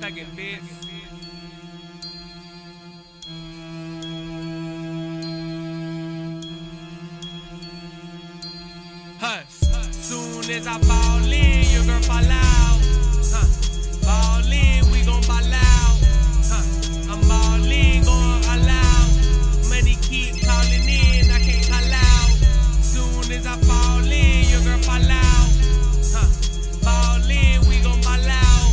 thuggin' bitch. Soon as I ball in, your girl fall out. Ball in, we gon' ball out. I'm ball in, gon' all out. Money keep calling in, I can't call out. Soon as I ball in, your girl fall out. Ball in, we gon' ball out.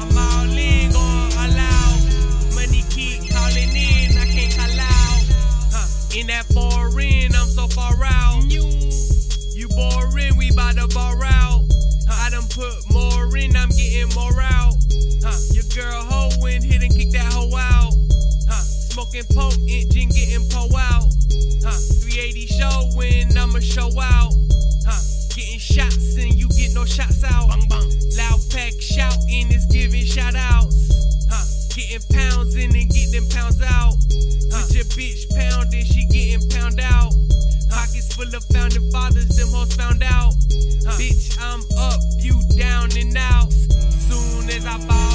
I'm ball in, gon' all out. Money keep calling in, I can't call out. In that foreign, I'm so far out. You boring, we bout to bar out. I done put more in, I'm getting more out. Your girl hoeing, hit and kick that hoe out. Smoking potent, gin getting po out. 380 showing, I'ma show out. Getting shots and you get no shots out. Bang, bang. Loud pack shouting, it's giving shout outs. Getting pounds in and get them pounds out. With your bitch pounding, she getting pound out. Pockets full of founding fathers, them hoes found out. Bitch, I'm up, you down and out. Soon as I buy.